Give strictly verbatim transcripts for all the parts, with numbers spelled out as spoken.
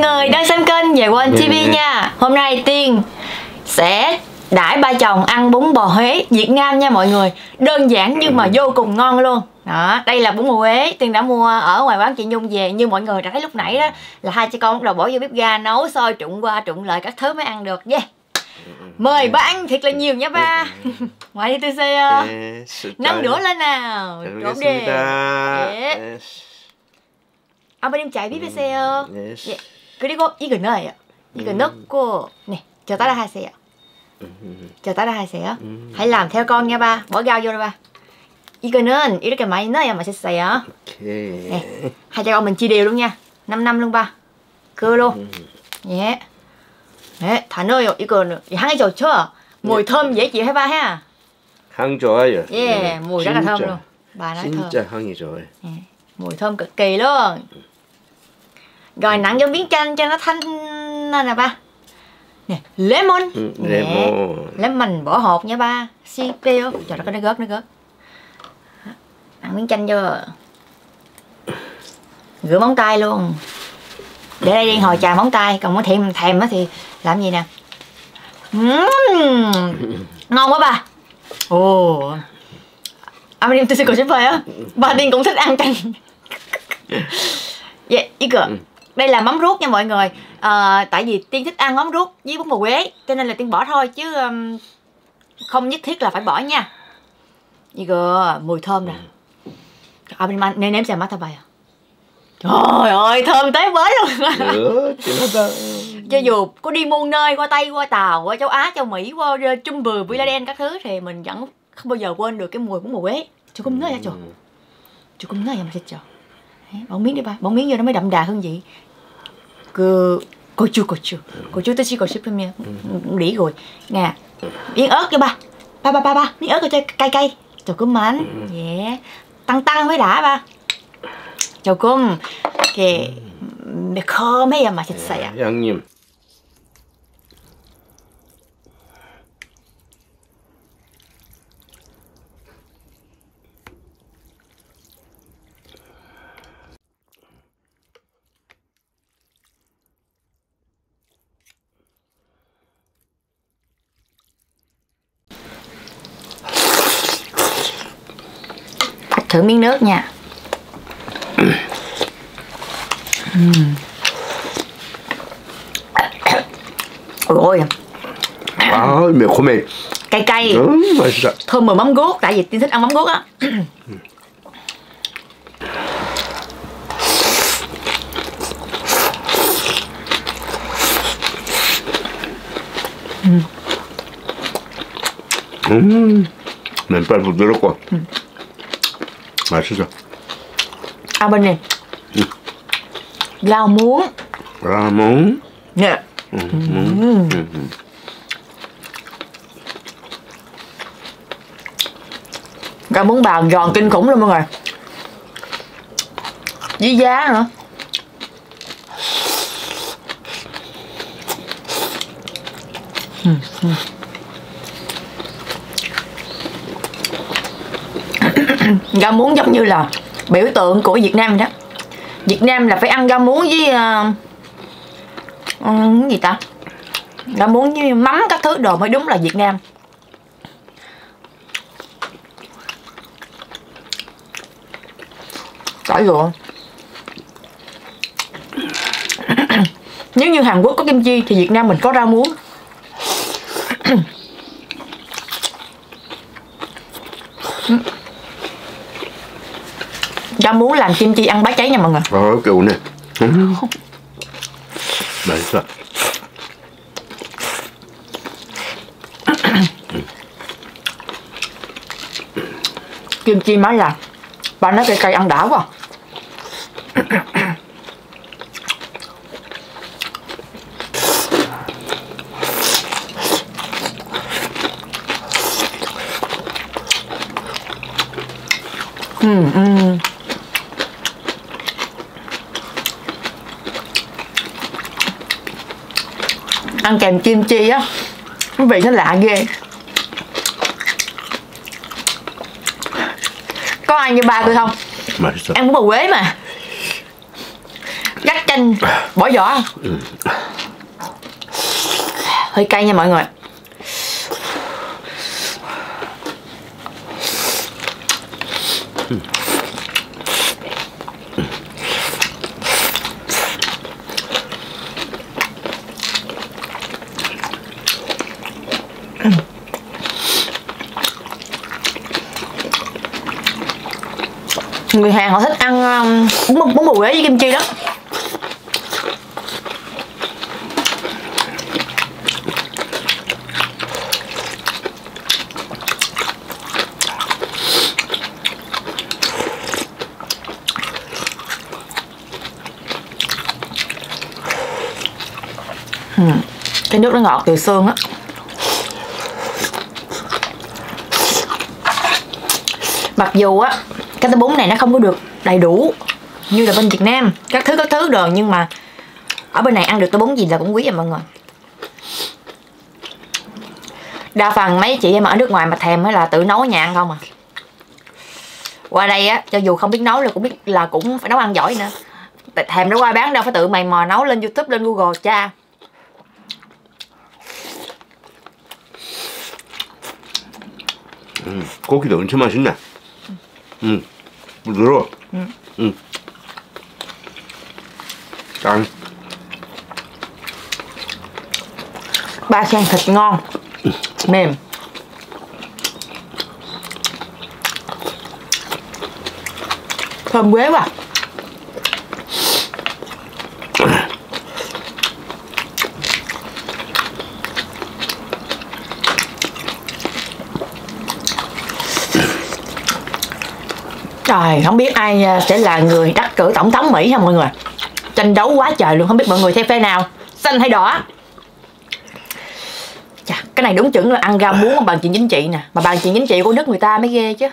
người đang xem kênh Yewon ti vi nha. Hôm nay Tiên sẽ đãi ba chồng ăn bún bò Huế Việt Nam nha mọi người. Đơn giản nhưng mà vô cùng ngon luôn. Đó, đây là bún bò Huế Tiên đã mua ở ngoài quán chị Nhung về. Như mọi người đã thấy lúc nãy đó là hai cha con bắt đầu bỏ vô bếp ga nấu sôi trụng qua trụng lại các thứ mới ăn được. Yeah. Mời ba ăn thiệt là nhiều nha ba. Ngoài đi tôi xe năm đũa lên nào. Trộn đi. 아버님 잘 비비세요. 네. 예. 그리고 이거 넣어요. 이거 음. 넣고 네. 저 따라 하세요. 음. 저 따라 하세요. 음. 잘 làm theo con nha ba. Bỏ gạo vô rồi ba. 이거는 이렇게 많이 넣어야 맛있어요. 오케이. 네. Hai cha con mình chia đều luôn nha. năm năm luôn ba. Cứ luôn. 예. 네. 다 넣어요. 이거는 향이 좋죠? mùi thơm dễ chịu hả ba ha? 향 좋아요. 예. mùi rất là thơm luôn. Ba nói thơm. 진짜 향이 좋아요. 예. Mùi thơm cực kỳ luôn. Rồi nặng vô miếng chanh cho nó thanh lên nè ba. Nè, lemon. Ừ, lemon. Lemon bỏ hột nha ba. Xipeo. Trời đất, nó gớt nó gớt. Nặng miếng chanh vô. Rửa móng tay luôn. Để đây đi hồi trà móng tay, còn muốn thèm thèm á thì làm gì nè. Uhm, ngon quá ba. Ồ. Oh. À, tôi sẽ xin phơi á. Bà Tiên cũng thích ăn chanh. Dạ, ý cửa. Đây là mắm ruốc nha mọi người. À, tại vì Tiên thích ăn mắm ruốc với bún bò Huế, cho nên là Tiên bỏ thôi chứ um, không nhất thiết là phải bỏ nha. Ý cửa, mùi thơm nè. À, bên anh nên nếm xem mắt thơm bài à. Trời ơi, thơm tới bới luôn. Cho dù có đi muôn nơi, qua Tây, qua Tàu, qua châu Á, châu Mỹ, qua Trung Bừa, Pilates các thứ thì mình vẫn không bao giờ quên được cái mùi bún bò Huế. Chú cũng nói ra trời. Chú cũng nói ra mà sẽ trời. Bỏ miếng đi ba, bỏ miếng vô nó mới đậm đà hương vị. Cứ cô chú cô chú, cô chú tới xí cô xếp cho mẹ. Đĩ rồi. Nè, miếng ớt cho ba. Ba ba ba ba, miếng ớt cho cay cay. Trời cũng mến. Dạ. Tăng tăng mới đã ba. Trời cũng kìa mẹ khô mấy giờ mà sẽ xẻ. Ăn nhiều. Thử miếng nước nha. uhm. Ôi ôi, mẹ của mình cay cay. Thơm mùi mắm ruốc, tại vì Tiên thích ăn mắm ruốc á. Uhm. Mình phải phục vụ quá. 맛있어. 아버님. 응. 라몽. 라몽. 네. 음. 음. 음. Cá bún bào giòn kinh khủng luôn mọi người. Với giá nữa. Ừ. Ừ. Rau muống giống như là biểu tượng của Việt Nam đó. Việt Nam là phải ăn rau muống với uh, gì ta, rau muống với mắm các thứ đồ mới đúng là Việt Nam. Tỏi ruộng. Nếu như Hàn Quốc có kim chi thì Việt Nam mình có rau muống. Rau muống làm kim chi ăn bá cháy nha mọi người. Ờ, kiểu này. Đấy sao? Kim chi má là ba nói cây cây ăn đã quá. Ừ, ừ. Ăn kèm kim chi á, quý vị nó lạ ghê. Có ai như ba tôi không? Em cũng bò Huế mà. Cắt chanh, bỏ vỏ. Hơi cay nha mọi người. Người Hàn họ thích ăn bún bún bò Huế với kim chi đó. Ừ. Cái nước nó ngọt từ xương á. Mặc dù á cái bún này nó không có được đầy đủ như là bên Việt Nam, các thứ các thứ rồi, nhưng mà ở bên này ăn được cái bún gì là cũng quý à mọi người. Đa phần mấy chị em ở nước ngoài mà thèm mới là tự nấu nhà ăn không à. Qua đây á, cho dù không biết nấu là cũng biết là cũng phải nấu ăn giỏi nữa. Thèm nó qua bán đâu phải tự mày mò nấu lên YouTube, lên Google cha. 고기도 엄청 맛있네. 응, 부드러워. 응, 응. 짠. Ba khen thịt ngon, mềm. Thơm Huế quá. Trời, không biết ai sẽ là người đắc cử tổng thống Mỹ hả mọi người. Tranh đấu quá trời luôn, không biết mọi người theo phe nào, xanh hay đỏ. Chà, cái này đúng chuẩn là ăn ra muốn bàn chuyện chính trị nè. Mà bàn chuyện chính trị của nước người ta mới ghê chứ.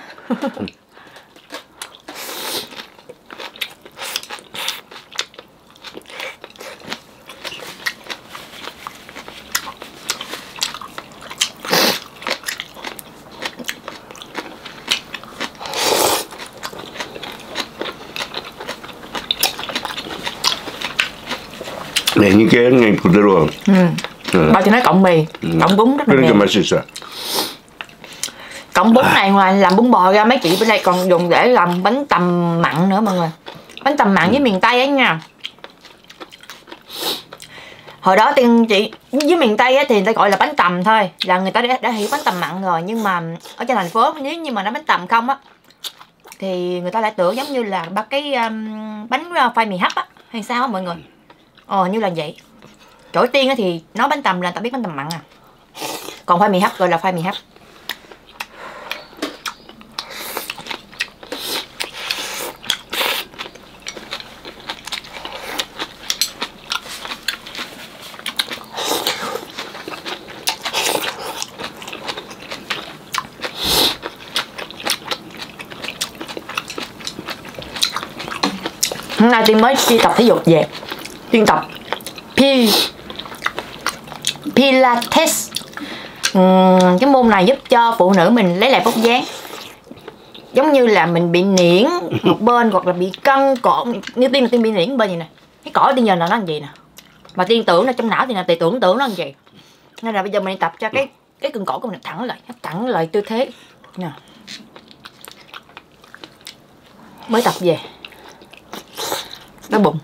Những cái ngay của luôn. Bao chị nói cộng mì, cộng bún rất là mềm. Cộng bún này ngoài làm bún bò ra, mấy chị bên đây còn dùng để làm bánh tằm mặn nữa mọi người. Bánh tằm mặn với miền Tây ấy nha. Hồi đó tiên chị với miền Tây ấy thì người ta gọi là bánh tằm thôi, là người ta đã, đã hiểu bánh tằm mặn rồi, nhưng mà ở trên thành phố nếu như mà nó bánh tằm không á thì người ta lại tưởng giống như là ba cái um, bánh phai mì hấp á hay sao á mọi người. Ờ như là vậy. Chỗ Tiên thì nói bánh tằm là tao biết bánh tằm mặn à. Còn khoai mì hấp rồi là khoai mì hấp. Hôm nay Tiên mới đi tập thể dục về. Tiên tập Pilates. uhm, Cái môn này giúp cho phụ nữ mình lấy lại vóc dáng. Giống như là mình bị niễn một bên hoặc là bị cân cỏ. Nếu Tiên là Tiên bị niễn bên gì nè, cái cỏ Tiên giờ là nó làm gì nè. Mà Tiên tưởng là trong não thì là Tiên tưởng tưởng nó làm gì. Nên là bây giờ mình tập cho cái cái cân cỏ của mình thẳng lại, thẳng lại tư thế nè. Mới tập về đói bụng.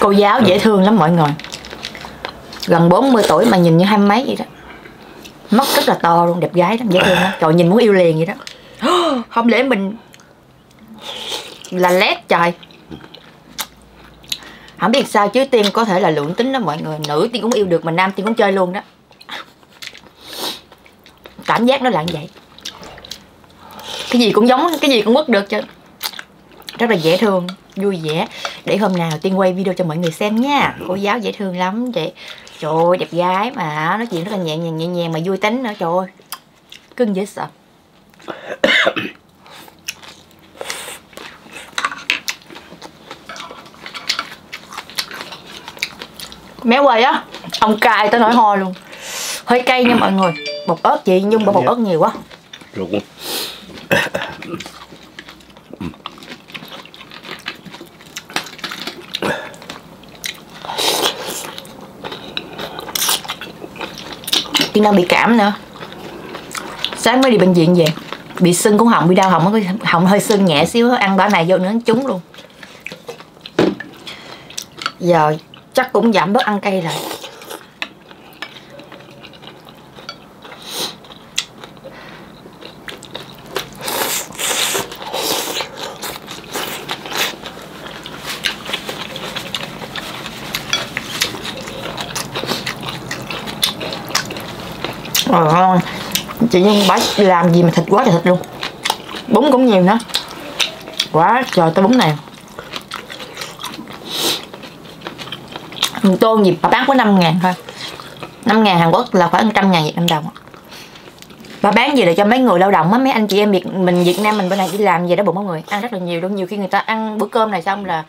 Cô giáo dễ thương lắm mọi người. Gần bốn mươi tuổi mà nhìn như hai mấy vậy đó. Mắt rất là to luôn, đẹp gái lắm, dễ thương lắm. Trời nhìn muốn yêu liền vậy đó. Không để mình là lét trời. Không biết sao chứ Tiên có thể là lượng tính đó mọi người. Nữ Tiên cũng yêu được mà nam Tiên cũng chơi luôn đó. Cảm giác nó là như vậy. Cái gì cũng giống, cái gì cũng quất được chứ. Rất là dễ thương, vui vẻ. Để hôm nào Tiên quay video cho mọi người xem nha. Cô giáo dễ thương lắm chị. Trời ơi đẹp gái mà. Nói chuyện rất là nhẹ nhàng nhẹ nhàng mà vui tính nữa. Trời ơi cưng dễ sợ. méo quay á, ông cay tới nỗi ho luôn. Hơi cay nha mọi người. Bột ớt chị nhưng mà bột ớt nhiều quá. Ruột. Tiên đang bị cảm nữa. Sáng mới đi bệnh viện về, bị sưng cũng họng, bị đau họng, họng hơi sưng nhẹ xíu, ăn bả này vô nữa trúng luôn. Giờ chắc cũng giảm bớt ăn cay rồi. Ờ, ngon. Chị nhưng bả làm gì mà thịt quá trời thịt luôn. Bún cũng nhiều nữa. Quá trời tới bún này. Mình tô nhịp bà bán có năm ngàn thôi. năm ngàn Hàn Quốc là khoảng một trăm ngàn Việt Nam đồng. Bà bán gì để cho mấy người lao động á, mấy anh chị em Việt mình Việt Nam mình bên này đi làm về đó bụng mọi người, ăn rất là nhiều luôn, nhiều khi người ta ăn bữa cơm này xong là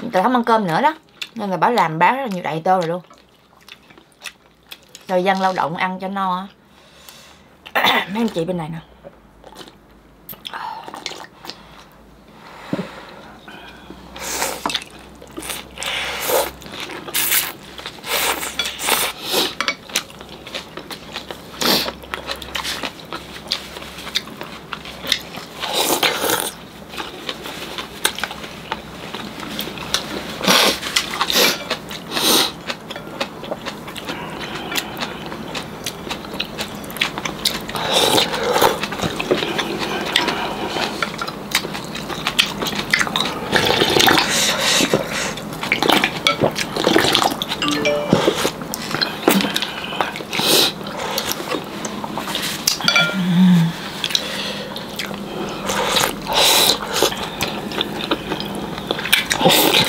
người ta không ăn cơm nữa đó. Nên là bả làm bán rất là nhiều đại tô rồi luôn. Thời gian lao động ăn cho no. Mấy anh chị bên này nè.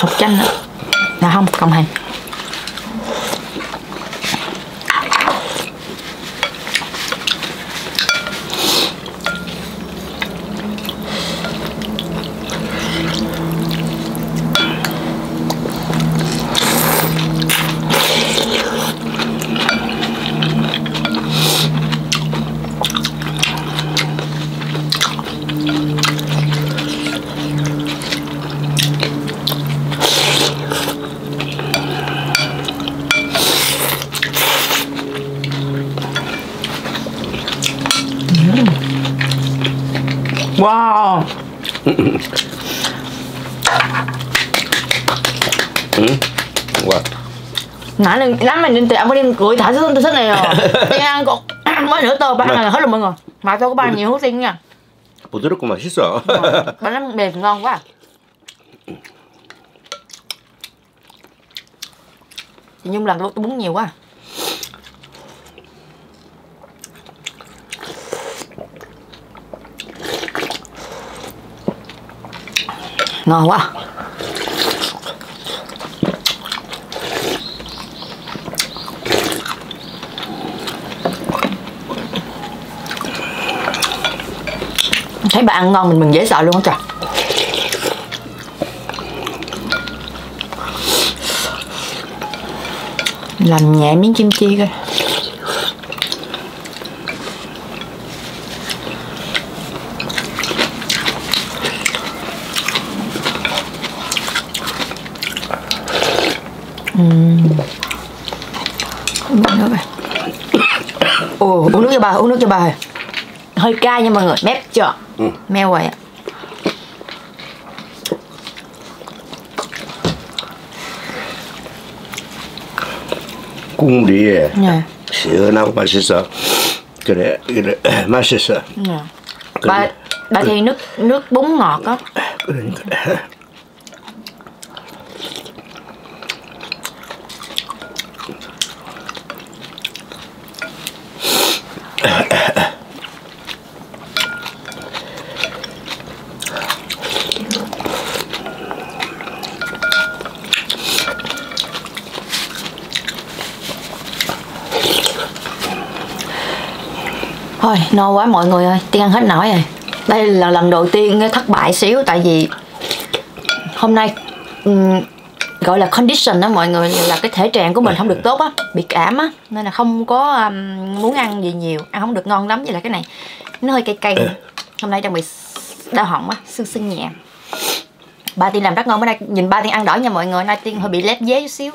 Hột chanh nữa. Là không, không hành. Wow. Ừ. Wow. Nãy lần lắm mình lên tiệm có đem cười thả xuống tôi sức này rồi. Tôi ăn còn mới nửa tô ba là hết rồi mọi người. Mà tôi có ba nhiều hút tinh nha. Bột rất cũng 맛있어. Bạn ăn mềm ngon quá. Chị Nhung làm lúc tôi muốn nhiều quá. Ngon quá. Thấy bà ăn ngon mình mình dễ sợ luôn á trời. Làm nhẹ miếng kim chi coi. Ồ, uống nước cho bà, uống nước cho bà. Hơi cay nha mọi người, mép chưa? Ừ. Meo rồi ạ. Cung đi. Dạ. Sữa nào mà sữa sợ. Cái này, cái này, mà sữa sợ. Dạ. Bà, bà thì nước, nước bún ngọt á. Thôi no quá mọi người ơi, Tiên ăn hết nổi rồi. Đây là lần đầu tiên thất bại xíu tại vì hôm nay gọi là condition đó mọi người, là cái thể trạng của mình không được tốt á, bị cảm á, nên là không có um, muốn ăn gì nhiều, ăn không được ngon lắm. Vậy là cái này nó hơi cay cay. Hôm nay Trang bị đau họng á, sưng sưng nhẹ. Ba Tiên làm rất ngon, bữa nay nhìn Ba Tiên ăn đỏ nha mọi người, nay Tiên hơi bị lép dế chút xíu.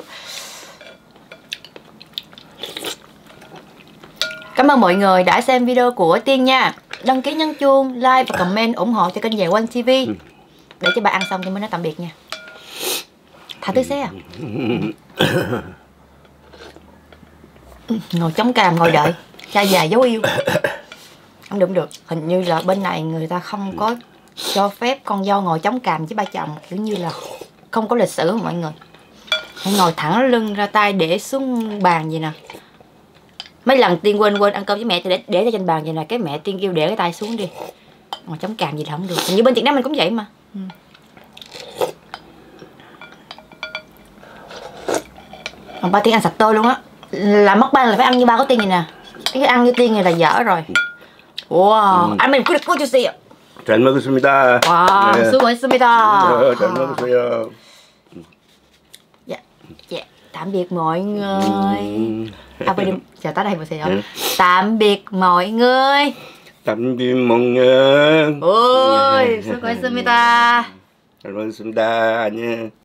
Cảm ơn mọi người đã xem video của Tiên nha. Đăng ký, nhấn chuông, like và comment ủng hộ cho kênh Yewon ti vi. Để cho bà ăn xong thì mới nói tạm biệt nha. Thả tới xe à? Ngồi chống càm, ngồi đợi cha già dấu yêu. Không được, không được. Hình như là bên này người ta không có cho phép con dâu ngồi chống càm với ba chồng. Kiểu như là không có lịch sử mọi người. Ngồi thẳng lưng ra tay để xuống bàn vậy nè. Mấy lần Tiên quên quên ăn cơm với mẹ thì để, để trên bàn vậy nè. Cái mẹ Tiên kêu để cái tay xuống đi. Ngồi chống càm gì là không được. Hình như bên Việt Nam mình cũng vậy mà. Ừ. Còn ba Tiên ăn sạch tôi luôn á. Là mất ba là phải ăn như ba có Tiên vậy nè. Cái ăn như Tiên này là dở rồi. Wow, anh mình cứ được chút gì ạ. 잘 먹었습니다. 와, 네. 수고했습니다. 잘 먹었어요. Dạ, dạ, tạm biệt mọi người. À, bây giờ chờ tới đây mọi người rồi. Tạm biệt mọi người. Tạm biệt mọi người. Ôi, 수고했습니다. 잘 먹었습니다. 안녕.